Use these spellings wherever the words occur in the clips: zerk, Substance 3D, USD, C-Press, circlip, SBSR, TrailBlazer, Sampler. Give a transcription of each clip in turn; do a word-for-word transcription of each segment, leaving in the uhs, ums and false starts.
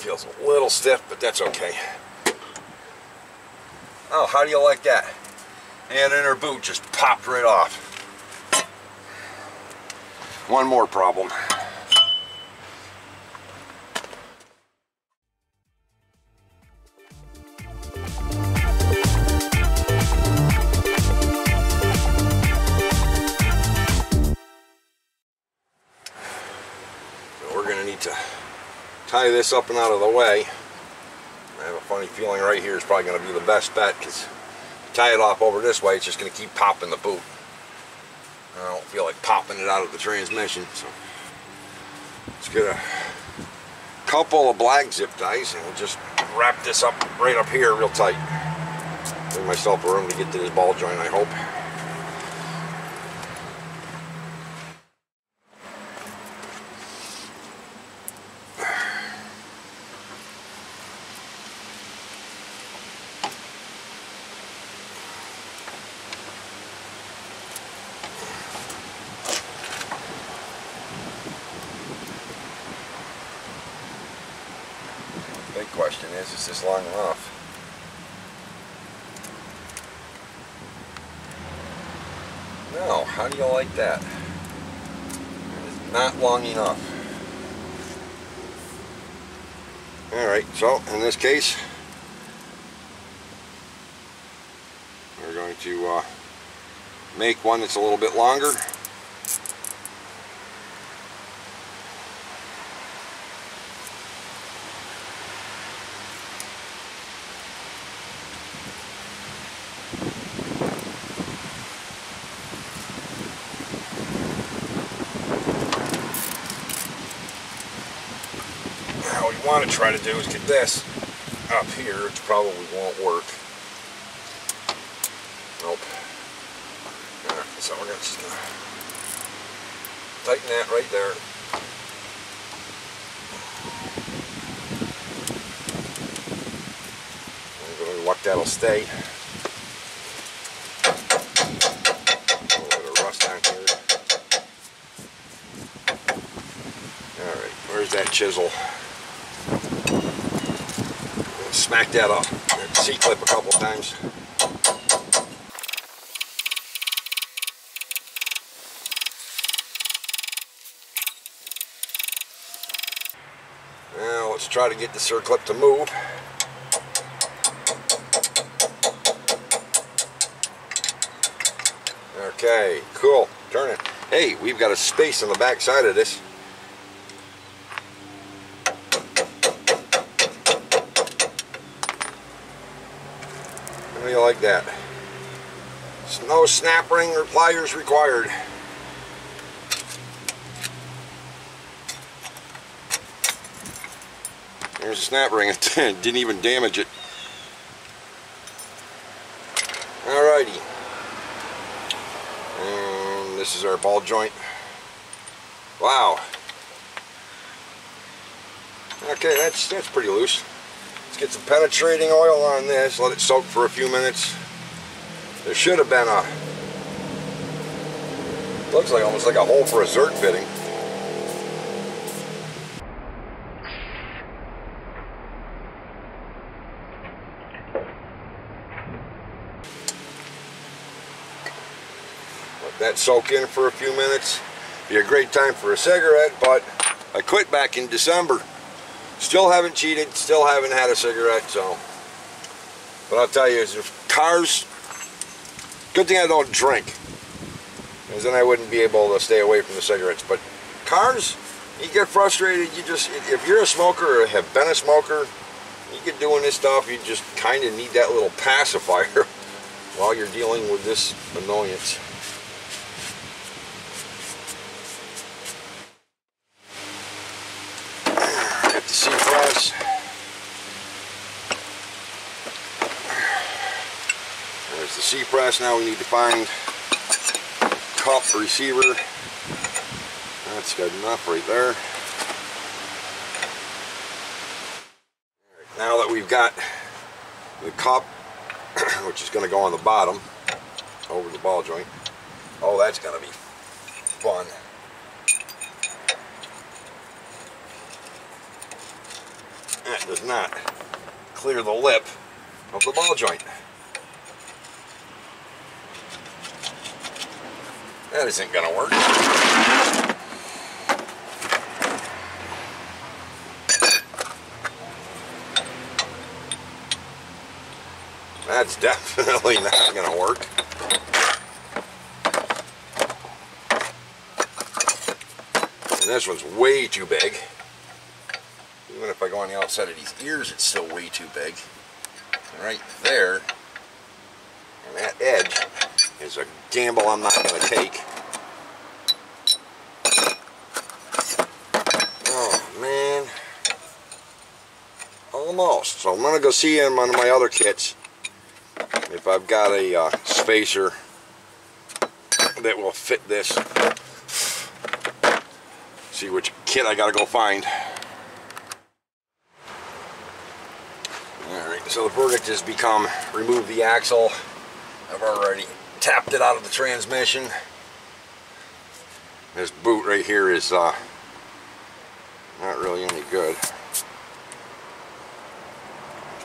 Feels a little stiff, but that's okay. Oh, how do you like that? And inner boot just popped right off. One more problem. Tie this up and out of the way. I have a funny feeling right here is probably going to be the best bet, because tie it off over this way, it's just going to keep popping the boot. I don't feel like popping it out of the transmission, so let's get a couple of black zip ties and we'll just wrap this up right up here real tight. Give myself room to get to this ball joint, I hope. Big question is, is this long enough? No, how do you like that? It's not long enough. Alright, so in this case, we're going to uh, make one that's a little bit longer. Want to try to do is get this up here, which probably won't work. Nope. Alright, so we're just gonna tighten that right there. I'm going to luck that'll stay. A little bit of rust on here. Alright, where's that chisel? Smack that up, C-clip a couple times. Now let's try to get the circlip to move. Okay, cool, turn it. Hey, we've got a space on the back side of this. Like that. So no snap ring or pliers required. There's a snap ring. It didn't even damage it. Alrighty. And this is our ball joint. Wow. Okay, that's that's pretty loose. Get some penetrating oil on this, let it soak for a few minutes. There should have been a, looks like almost like a hole for a zerk fitting. Let that soak in for a few minutes. Be a great time for a cigarette, but I quit back in December. Still haven't cheated, still haven't had a cigarette, so. But I'll tell you, if cars, good thing I don't drink, because then I wouldn't be able to stay away from the cigarettes. But cars, you get frustrated, you just, if you're a smoker or have been a smoker, you get doing this stuff, you just kind of need that little pacifier while you're dealing with this annoyance. There's the C-press. Now we need to find cup receiver. That's good enough right there. Right, now that we've got the cup, which is going to go on the bottom over the ball joint. Oh, that's going to be fun. That does not clear the lip of the ball joint. That isn't going to work. That's definitely not going to work. And this one's way too big. Even if I go on the outside of these ears, it's still way too big. Right there, and that edge is a gamble I'm not going to take. Oh man, almost. So I'm going to go see in one of my other kits if I've got a uh, spacer that will fit this. See which kit I got to go find. So the verdict has become remove the axle. I've already tapped it out of the transmission. This boot right here is uh, not really any good.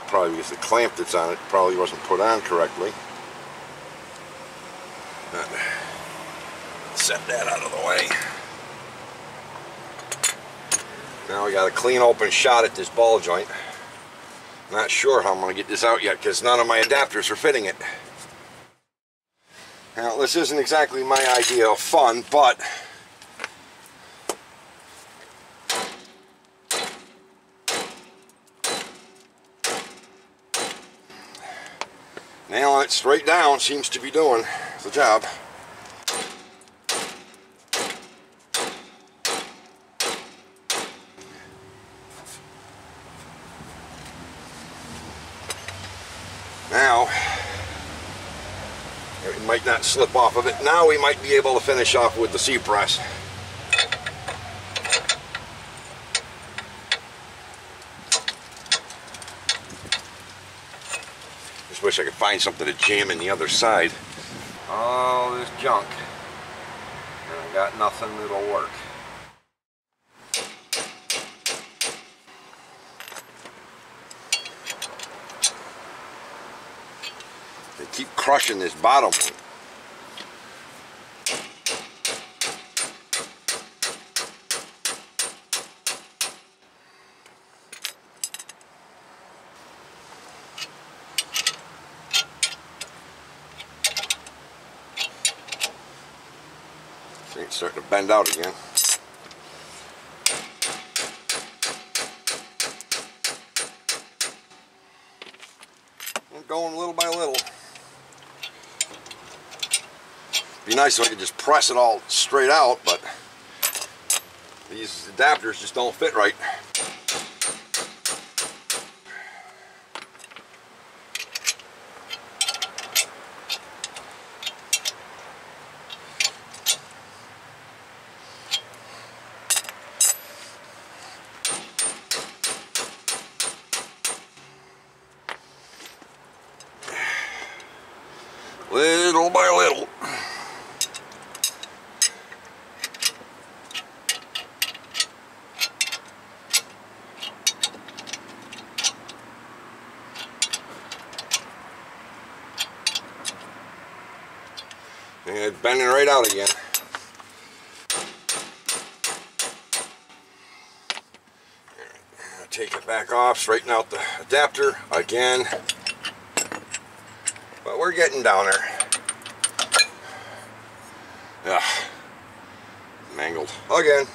Probably because the clamp that's on it probably wasn't put on correctly. But set that out of the way. Now we got a clean open shot at this ball joint. Not sure how I'm going to get this out yet because none of my adapters are fitting it. Now this isn't exactly my idea of fun, but nailing it straight down seems to be doing the job. Now, it might not slip off of it. Now we might be able to finish off with the C-press. Just wish I could find something to jam in the other side. All this junk, and I got nothing that'll work. Keep crushing this bottom one. See, it's starting to bend out again. We're going little by little. Be nice if I could just press it all straight out, but these adapters just don't fit right. Little by little. And it's bending right out again. Take it back off, straighten out the adapter again. But we're getting down there. Ugh. Mangled again.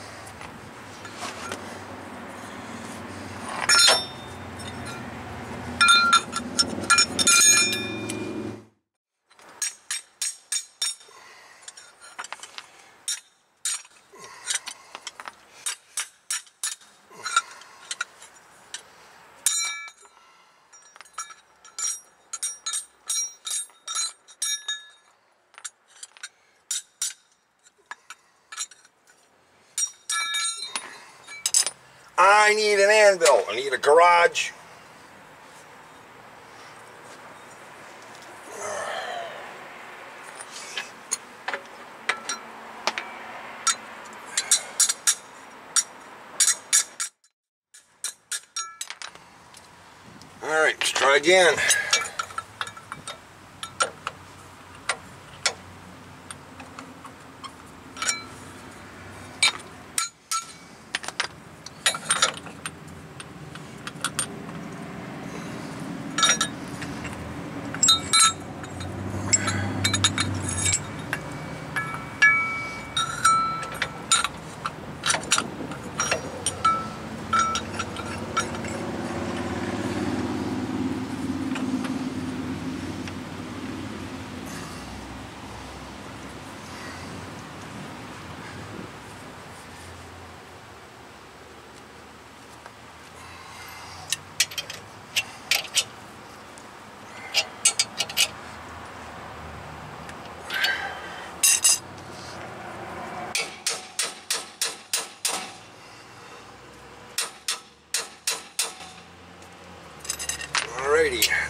I need an anvil. I need a garage. Let's try again.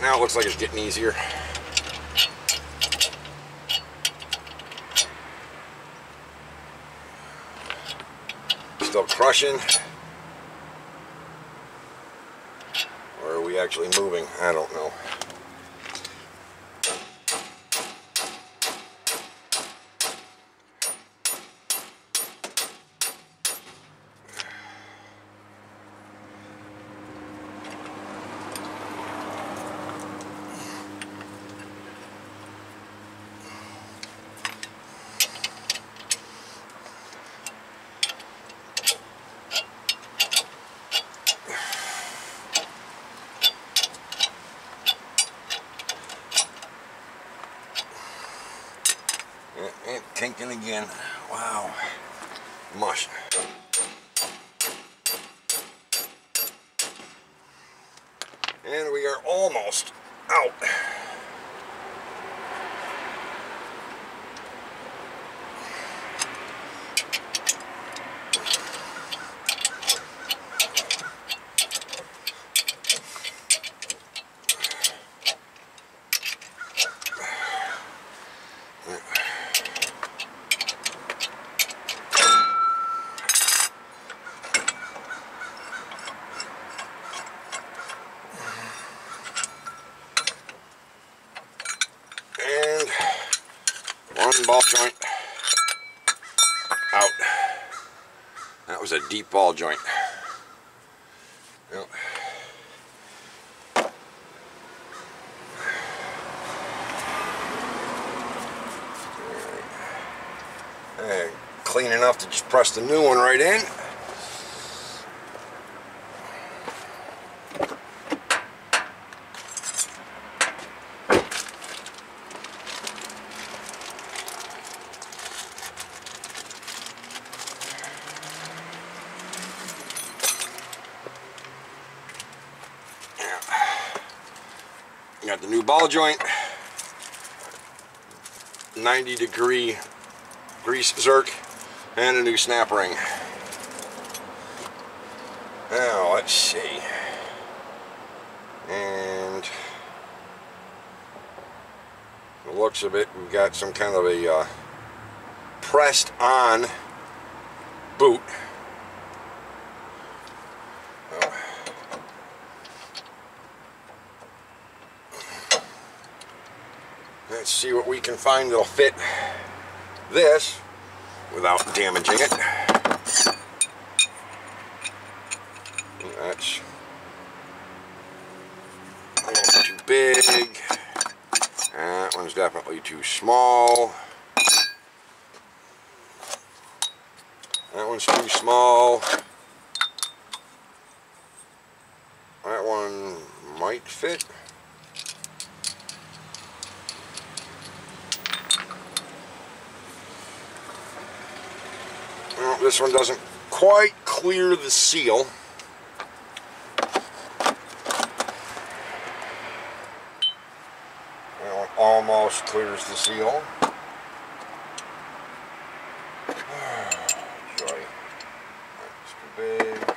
Now it looks like it's getting easier. Still crushing. Or are we actually moving? I don't know. Tinking again. Wow. Mush. And we are almost out. Ball joint out. That was a deep ball joint. Yep. And clean enough to just press the new one right in. Got the new ball joint, ninety degree grease zerk, and a new snap ring. Now let's see, and the looks of it, we've got some kind of a uh, pressed on boot. Let's see what we can find that'll fit this without damaging it. That's a little too big. That one's definitely too small. That one's too small. That one might fit. This one doesn't quite clear the seal. That one almost clears the seal. Sorry. That's too big.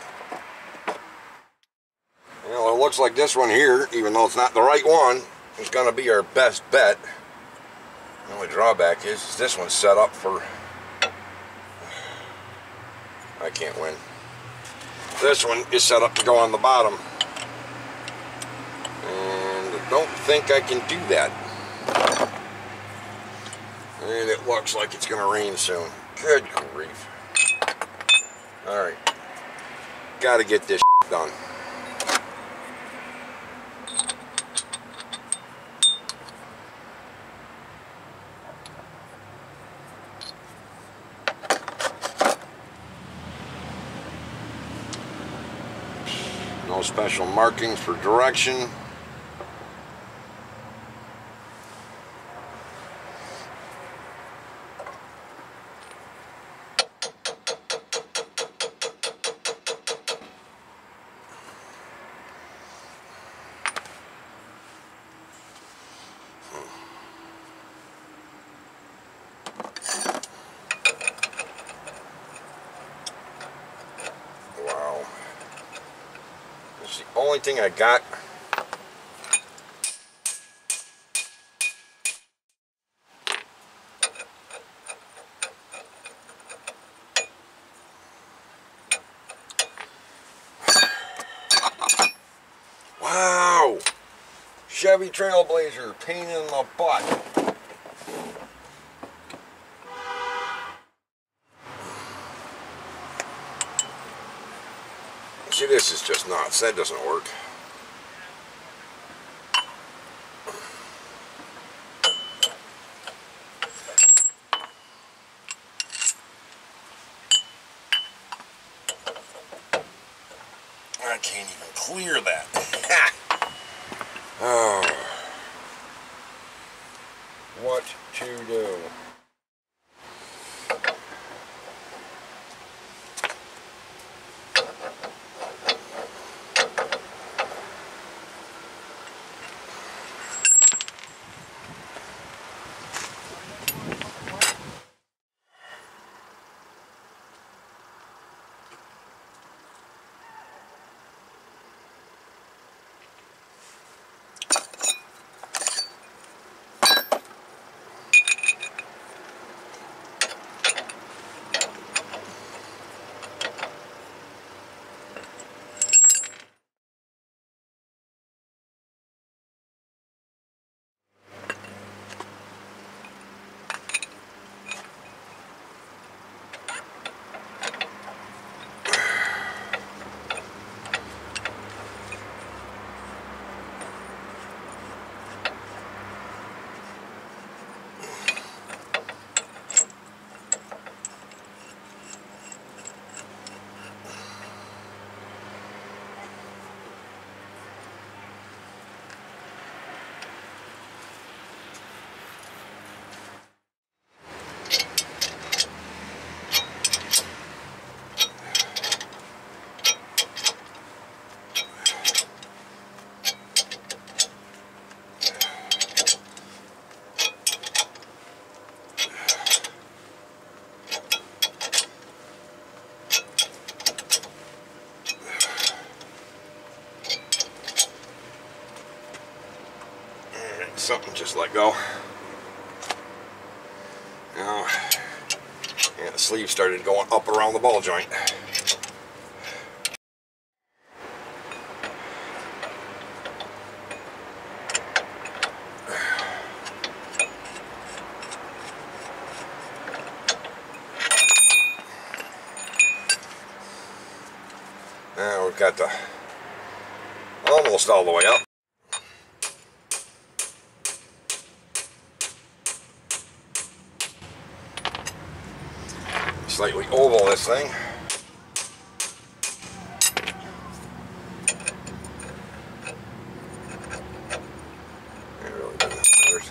Well, it looks like this one here, even though it's not the right one, is going to be our best bet. The only drawback is, is this one's set up for... I can't win. This one is set up to go on the bottom. And don't think I can do that. And it looks like it's gonna rain soon. Good grief. Alright. Gotta get this shit done. No special markings for direction. Only thing I got. Wow! Chevy Trailblazer, pain in the butt. See, this is just nuts. That doesn't work. I can't even clear that. Oh. What to do? Something just let go. Now, and the sleeve started going up around the ball joint. Now we've got the almost all the way up. Slightly oval this thing. It really doesn't matter.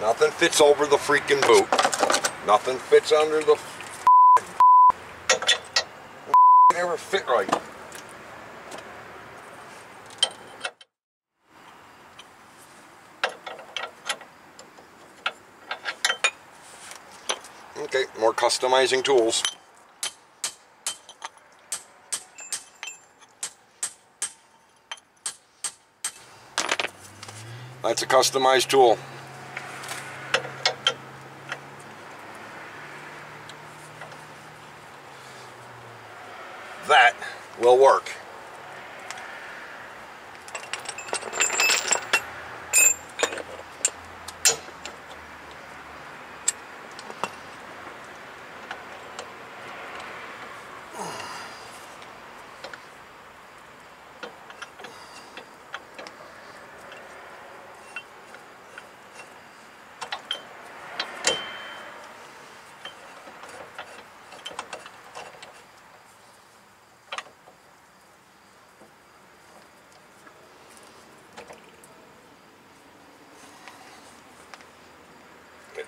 Nothing fits over the freaking boot. Nothing fits under the never fit right. Okay, more customizing tools. That's a customized tool. That will work.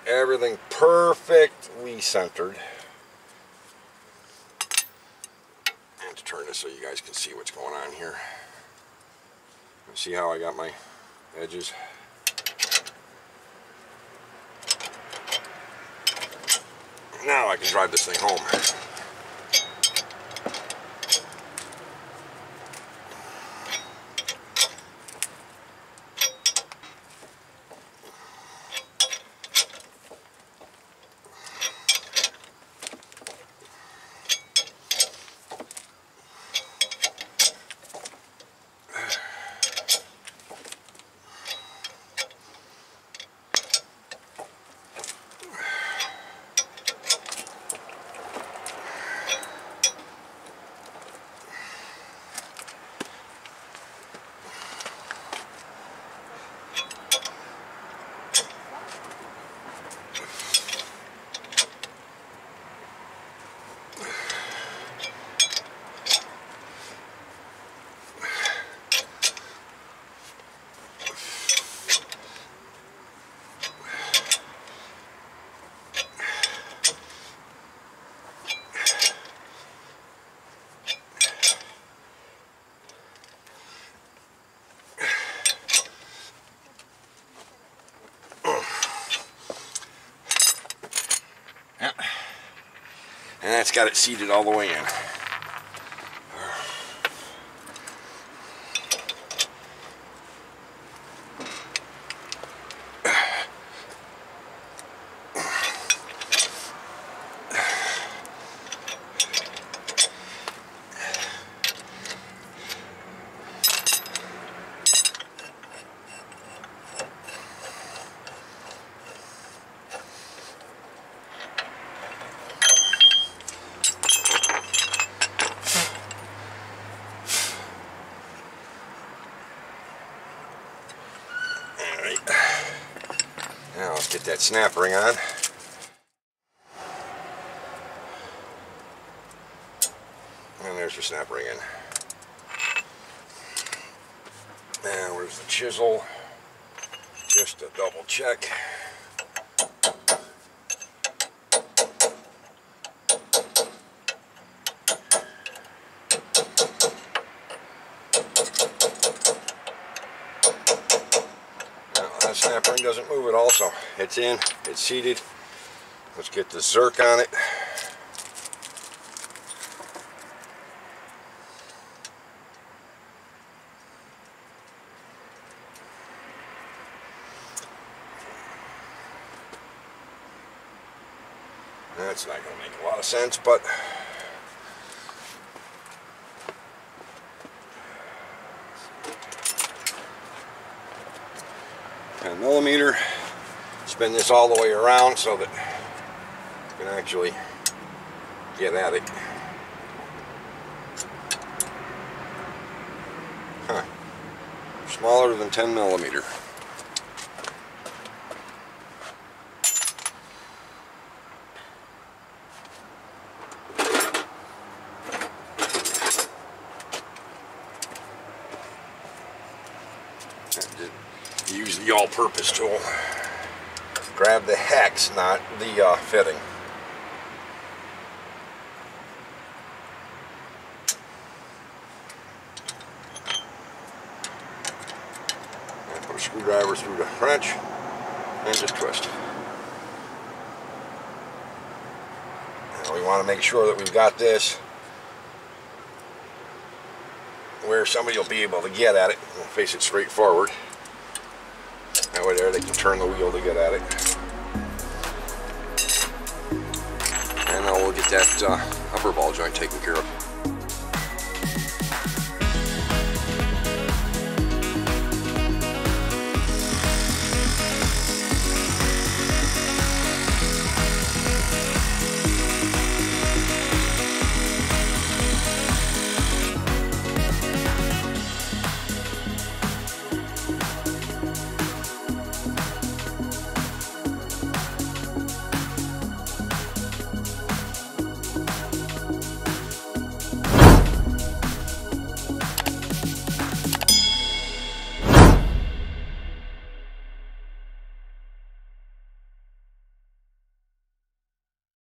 Everything perfectly centered. Let's turn this so you guys can see what's going on here. See how I got my edges? Now I can drive this thing home. And that's got it seated all the way in. Now let's get that snap ring on. And there's your snap ring in. Now where's the chisel? Just to double check. Snap ring doesn't move it also. It's in, it's seated. Let's get the zerk on it. That's not gonna make a lot of sense, but ten millimeter. Spin this all the way around so that you can actually get at it. Huh. Smaller than ten millimeter. Use the all-purpose tool. grab the hex, not the uh, fitting. And put a screwdriver through the wrench and just twist. Now we want to make sure that we've got this where somebody will be able to get at it. We'll face it straight forward. That way there they can turn the wheel to get at it. And now we'll get that uh, upper ball joint taken care of.